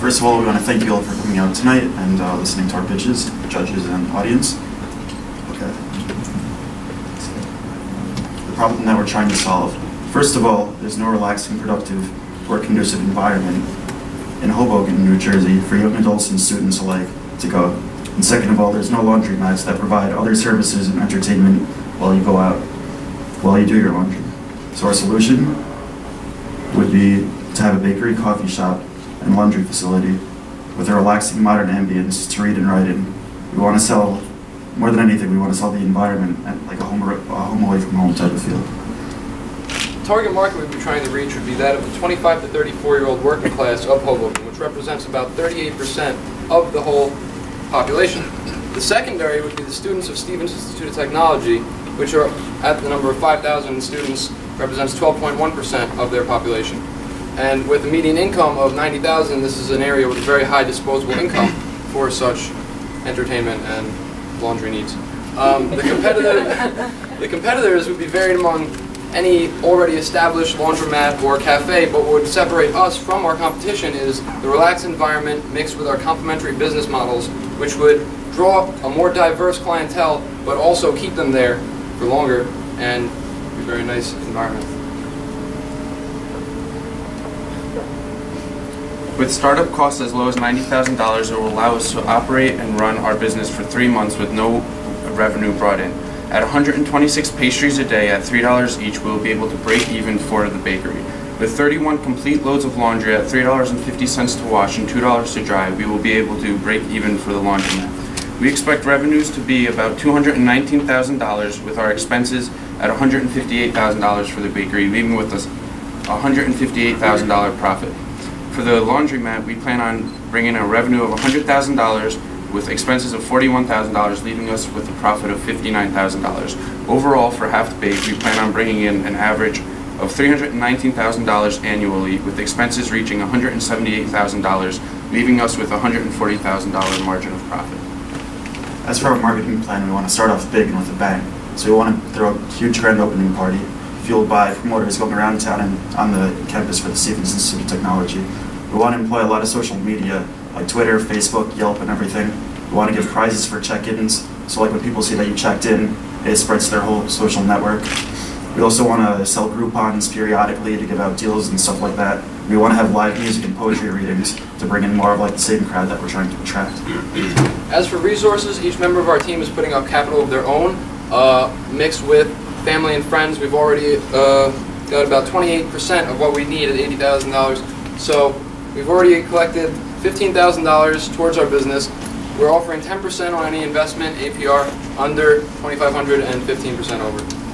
First of all, we want to thank you all for coming out tonight and listening to our pitches, judges and audience. Okay. The problem that we're trying to solve. First of all, there's no relaxing, productive, or conducive environment in Hoboken, New Jersey, for young adults and students alike to go. And second of all, there's no laundromats that provide other services and entertainment while you go out, while you do your laundry. So our solution would be to have a bakery, coffee shop, and laundry facility with a relaxing modern ambience to read and write in. We want to sell, more than anything, we want to sell the environment at like a home away from home type of feel. The target market we'd be trying to reach would be that of the 25 to 34-year-old working class of Hoboken, which represents about 38% of the whole population. The secondary would be the students of Stevens Institute of Technology, which are at the number of 5,000 students, represents 12.1% of their population. And with a median income of $90,000, this is an area with a very high disposable income for such entertainment and laundry needs. The competitors would be varied among any already established laundromat or cafe, but what would separate us from our competition is the relaxed environment mixed with our complementary business models, which would draw a more diverse clientele, but also keep them there for longer and be a very nice environment. With startup costs as low as $90,000, it will allow us to operate and run our business for 3 months with no revenue brought in. At 126 pastries a day at $3 each, we will be able to break even for the bakery. With 31 complete loads of laundry at $3.50 to wash and $2 to dry, we will be able to break even for the laundromat. We expect revenues to be about $219,000 with our expenses at $158,000 for the bakery, leaving with us $158,000 profit. For the laundromat, we plan on bringing a revenue of $100,000 with expenses of $41,000, leaving us with a profit of $59,000. Overall, for Half Baked, we plan on bringing in an average of $319,000 annually, with expenses reaching $178,000, leaving us with a $140,000 margin of profit. As for our marketing plan, we want to start off big and with a bang. So we want to throw a huge grand opening party, fueled by promoters going around town and on the campus for the Stevens Institute of Technology. We want to employ a lot of social media, like Twitter, Facebook, Yelp, and everything. We want to give prizes for check-ins, so like when people see that you checked in, it spreads their whole social network. We also want to sell Groupons periodically to give out deals and stuff like that. We want to have live music and poetry readings to bring in more of like the same crowd that we're trying to attract. As for resources, each member of our team is putting up capital of their own, mixed with family and friends. We've already got about 28% of what we need at $80,000. So we've already collected $15,000 towards our business. We're offering 10% on any investment, APR under $2,500 and 15% over.